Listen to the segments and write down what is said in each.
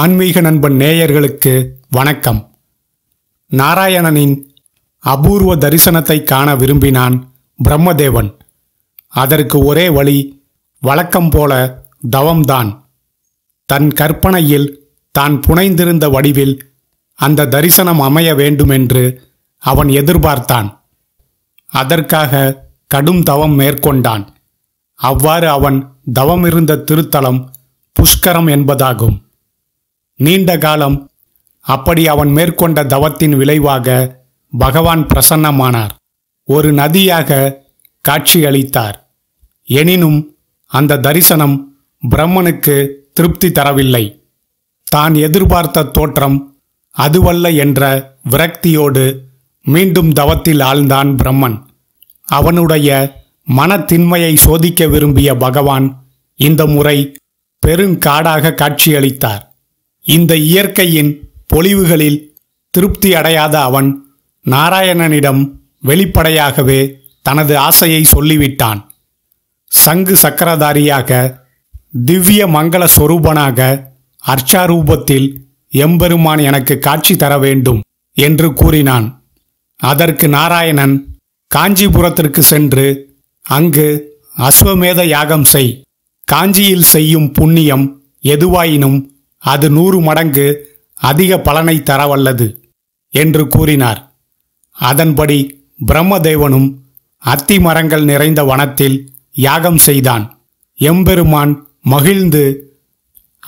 ஆன்மீக நண்பன் நேயர்களுக்கு வணக்கம். நாராயணனின் அபூர்வ தரிசனத்தை காண விரும்பினான் பிரம்மதேவன். அதற்கு ஒரே வழி வழக்கம் போல தவம்தான். தன் கற்பனையில் தான் புனைந்திருந்த வடிவில் அந்த தரிசனம் அமைய வேண்டுமென்று அவன் எதிர்பார்த்தான். அதற்காக கடும் தவம் மேற்கொண்டான். அவ்வாறு அவன் தவமிருந்த திருத்தலம் புஷ்கரம் என்பதாகும். நீண்ட காலம் அப்படி அவன் மேற்கொண்ட தவத்தின் விளைவாக பகவான் பிரசன்னமானார். ஒரு நதியாக காட்சியளித்தார். எனினும் அந்த தரிசனம் பிரம்மனுக்கு திருப்தி தரவில்லை. தான் எதிர்பார்த்த தோற்றம் அதுவல்ல என்ற விரக்தியோடு மீண்டும் தவத்தில் ஆழ்ந்தான் பிரம்மன். அவனுடைய மனத்தின்மையை சோதிக்க விரும்பிய பகவான் இந்த முறை பெருங்காடாக காட்சியளித்தார். இந்த இயற்கையின் பொலிவுகளில் திருப்தி அடையாத அவன் நாராயணனிடம் வெளிப்படையாகவே தனது ஆசையை சொல்லிவிட்டான். சங்கு சக்கரதாரியாக திவ்ய மங்கள சொரூபனாக அர்ச்சாரூபத்தில் எம்பெருமான் எனக்கு காட்சி தர வேண்டும் என்று கூறினான். அதற்கு நாராயணன் காஞ்சிபுரத்திற்கு சென்று அங்கு அஸ்வமேத யாகம் செய். காஞ்சியில் செய்யும் புண்ணியம் எதுவாயினும் அது 100 மடங்கு அதிக பலனை தரவல்லது என்று கூறினார். அதன்படி பிரம்மதேவனும் அத்தி மரங்கள் நிறைந்த வனத்தில் யாகம் செய்தான். எம்பெருமான் மகிழ்ந்து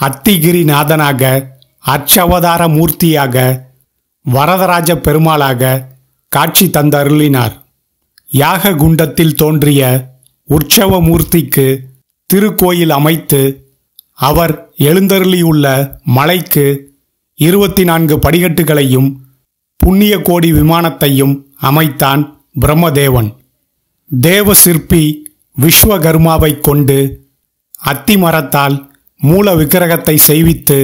அத்திகிரிநாதனாக அர்ச்சவதார மூர்த்தியாக வரதராஜ பெருமாளாக காட்சி தந்தருளினார். யாக குண்டத்தில் தோன்றிய உற்சவ மூர்த்திக்கு திருக்கோயில் அமைத்து அவர் எழுந்தருளியுள்ள மலைக்கு 24 படிக்கட்டுகளையும் புண்ணிய கோடி விமானத்தையும் அமைத்தான் பிரம்மதேவன். தேவ சிற்பி விஸ்வகர்மாவை கொண்டு அத்தி மரத்தால் மூல விக்கிரகத்தை செய்வித்து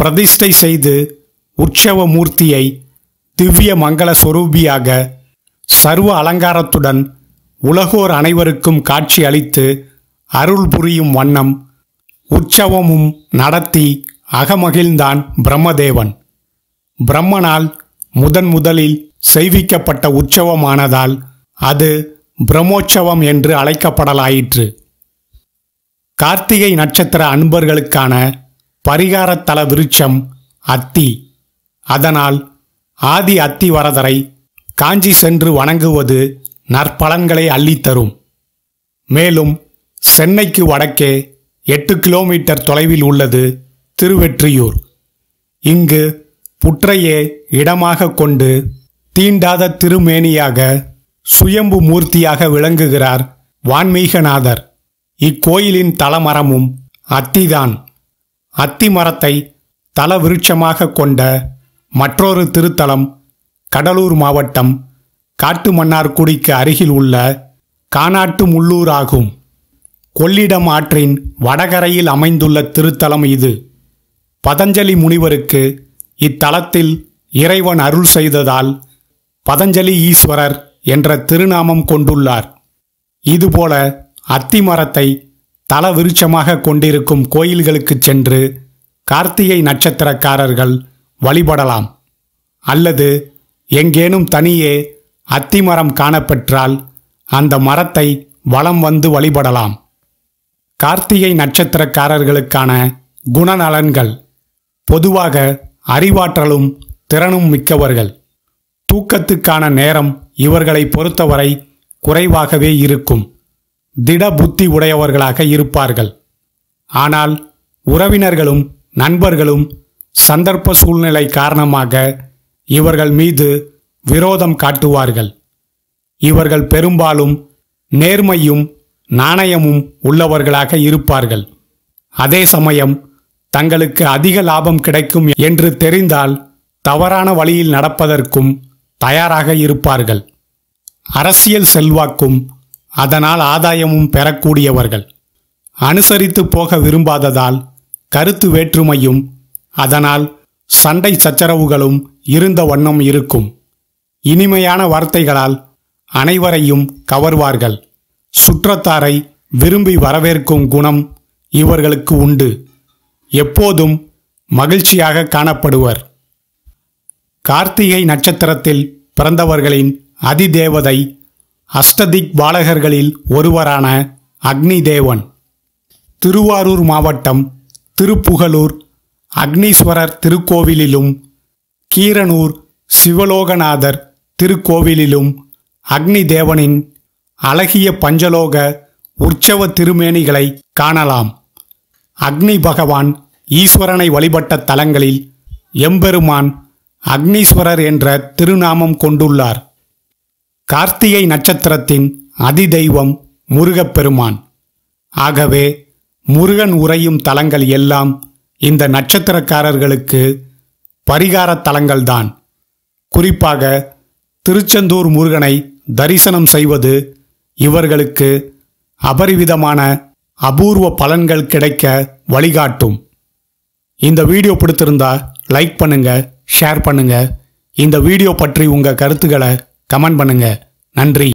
பிரதிஷ்டை செய்து உற்சவ மூர்த்தியை திவ்ய மங்கள சொரூபியாக சர்வ அலங்காரத்துடன் உலகோர் அனைவருக்கும் காட்சி அளித்து அருள் புரியும் வண்ணம் உற்சவமும் நடத்தி அகமகிழ்ந்தான் பிரம்மதேவன். பிரம்மனால் முதலில் செய்விக்கப்பட்ட உற்சவமானதால் அது பிரம்மோற்சவம் என்று அழைக்கப்படலாயிற்று. கார்த்திகை நட்சத்திர அன்பர்களுக்கான பரிகாரத்தல விருட்சம் அத்தி. அதனால் ஆதி அத்திவரதரை காஞ்சி சென்று வணங்குவது நற்பலன்களை அள்ளித்தரும். மேலும் சென்னைக்கு வடக்கே 8 கிலோமீட்டர் தொலைவில் உள்ளது திருவெற்றியூர். இங்கு புற்றையே இடமாக கொண்டு தீண்டாத திருமேனியாக சுயம்பு மூர்த்தியாக விளங்குகிறார் வான்மீகநாதர். இக்கோயிலின் தலமரமும் அத்திதான். அத்தி மரத்தை தல விருட்சமாக கொண்ட மற்றொரு திருத்தலம் கடலூர் மாவட்டம் காட்டுமன்னார்குடிக்கு அருகில் உள்ள கானாட்டு முள்ளூர் ஆகும். கொள்ளிடம் ஆற்றின் வடகரையில் அமைந்துள்ள திருத்தலம் இது. பதஞ்சலி முனிவருக்கு இத்தலத்தில் இறைவன் அருள் செய்ததால் பதஞ்சலி ஈஸ்வரர் என்ற திருநாமம் கொண்டுள்ளார். இதுபோல அத்திமரத்தை தல விருட்சமாக கொண்டிருக்கும் கோயில்களுக்கு சென்று கார்த்திகை நட்சத்திரக்காரர்கள் வழிபடலாம். அல்லது எங்கேனும் தனியே அத்திமரம் காணப்பெற்றால் அந்த மரத்தை வலம் வந்து வழிபடலாம். கார்த்திகை நட்சத்திரக்காரர்களுக்கான குணநலன்கள். பொதுவாக அறிவாற்றலும் திறனும் மிக்கவர்கள். தூக்கத்துக்கான நேரம் இவர்களை பொறுத்தவரை குறைவாகவே இருக்கும். திட புத்தி உடையவர்களாக இருப்பார்கள். ஆனால் உறவினர்களும் நண்பர்களும் சந்தர்ப்ப சூழ்நிலை காரணமாக இவர்கள் மீது விரோதம் காட்டுவார்கள். இவர்கள் பெரும்பாலும் நேர்மையும் நாணயமும் உள்ளவர்களாக இருப்பார்கள். அதே சமயம் தங்களுக்கு அதிக லாபம் கிடைக்கும் என்று தெரிந்தால் தவறான வழியில் நடப்பதற்கும் தயாராக இருப்பார்கள். அரசியல் செல்வாக்கும் அதனால் ஆதாயமும் பெறக்கூடியவர்கள். அனுசரித்து போக விரும்பாததால் கருத்து வேற்றுமையும் அதனால் சண்டை சச்சரவுகளும் இருந்த வண்ணம் இருக்கும். இனிமையான வார்த்தைகளால் அனைவரையும் கவர்வார்கள். சுற்றத்தாரை விரும்பி வரவேற்கும் குணம் இவர்களுக்கு உண்டு. எப்போதும் மகிழ்ச்சியாக காணப்படுவர். கார்த்திகை நட்சத்திரத்தில் பிறந்தவர்களின் அதிதேவதை அஷ்டதிக் பாலகர்களில் ஒருவரான அக்னி தேவன். திருவாரூர் மாவட்டம் திருப்புகலூர் அக்னீஸ்வரர் திருக்கோவிலிலும் கீரனூர் சிவலோகநாதர் திருக்கோவிலிலும் அக்னி தேவனின் அழகிய பஞ்சலோக உற்சவ திருமேனிகளை காணலாம். அக்னி பகவான் ஈஸ்வரனை வழிபட்ட தலங்களில் எம்பெருமான் அக்னீஸ்வரர் என்ற திருநாமம் கொண்டுள்ளார். கார்த்திகை நட்சத்திரத்தின் அதிதெய்வம் முருகப்பெருமான். ஆகவே முருகன் உறையும் தலங்கள் எல்லாம் இந்த நட்சத்திரக்காரர்களுக்கு பரிகார தலங்கள்தான். குறிப்பாக திருச்செந்தூர் முருகனை தரிசனம் செய்வது இவர்களுக்கு அபரிவிதமான அபூர்வ பலன்கள் கிடைக்க வழிகாட்டும். இந்த வீடியோ பிடித்திருந்தா லைக் பண்ணுங்க, ஷேர் பண்ணுங்க. இந்த வீடியோ பற்றி உங்கள் கருத்துக்களை கமெண்ட் பண்ணுங்க. நன்றி.